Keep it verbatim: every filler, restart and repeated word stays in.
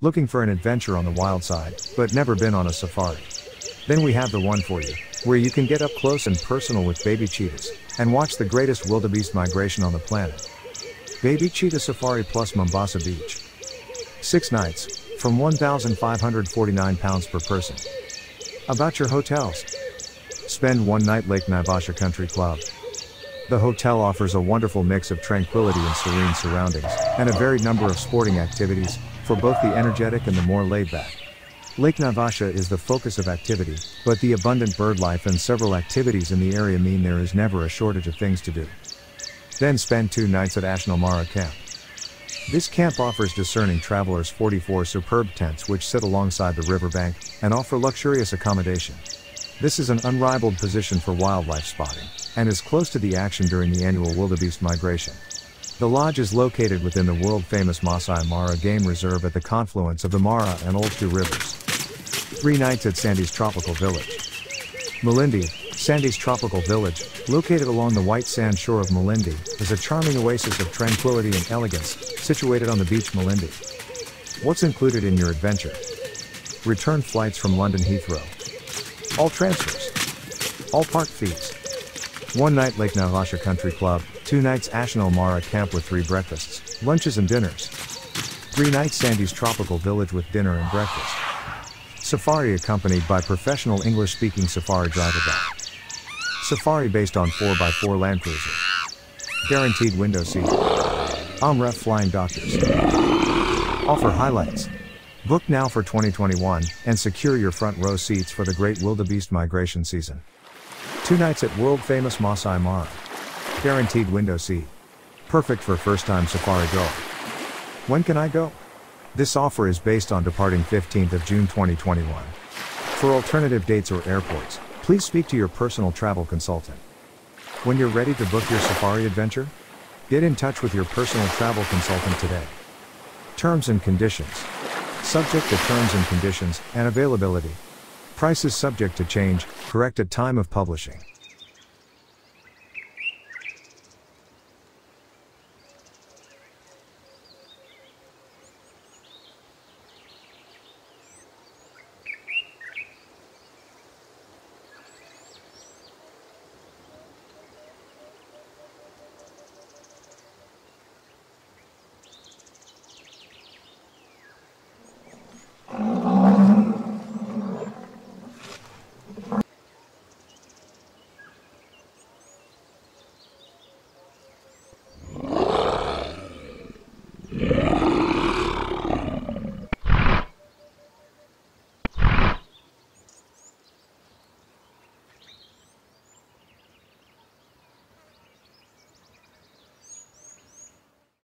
Looking for an adventure on the wild side, but never been on a safari? Then we have the one for you, where you can get up close and personal with baby cheetahs, and watch the greatest wildebeest migration on the planet. Baby Cheetah Safari plus Mombasa Beach. Six nights, from one thousand five hundred forty-nine pounds per person. About your hotels. Spend one night Lake Naivasha Country Club. The hotel offers a wonderful mix of tranquility and serene surroundings, and a varied number of sporting activities, for both the energetic and the more laid-back. Lake Naivasha is the focus of activity, but the abundant bird life and several activities in the area mean there is never a shortage of things to do. Then spend two nights at Ashnil Mara Camp. This camp offers discerning travelers forty-four superb tents which sit alongside the riverbank, and offer luxurious accommodation. This is an unrivaled position for wildlife spotting, and is close to the action during the annual wildebeest migration. The lodge is located within the world-famous Maasai Mara Game Reserve at the confluence of the Mara and Old Two Rivers. Three nights at Sandy's Tropical Village. Malindi, Sandy's Tropical Village, located along the white sand shore of Malindi, is a charming oasis of tranquility and elegance, situated on the beach Malindi. What's included in your adventure? Return flights from London Heathrow. All transfers. All park fees. One night Lake Naivasha Country Club, two nights Ashnil Mara Camp with three breakfasts, lunches and dinners. Three nights Sandy's Tropical Village with dinner and breakfast. Safari accompanied by professional English-speaking safari driver guide. Safari based on four by four Land Cruiser. Guaranteed window seat. Amref Flying Doctors. Offer highlights. Book now for twenty twenty-one, and secure your front row seats for the great wildebeest migration season. Two nights at world-famous Maasai Mara. Guaranteed window seat. Perfect for first-time safari goer. When can I go? This offer is based on departing fifteenth of June twenty twenty-one. For alternative dates or airports, please speak to your personal travel consultant. When you're ready to book your safari adventure, get in touch with your personal travel consultant today. Terms and conditions. Subject to terms and conditions, and availability. Prices subject to change, correct at time of publishing.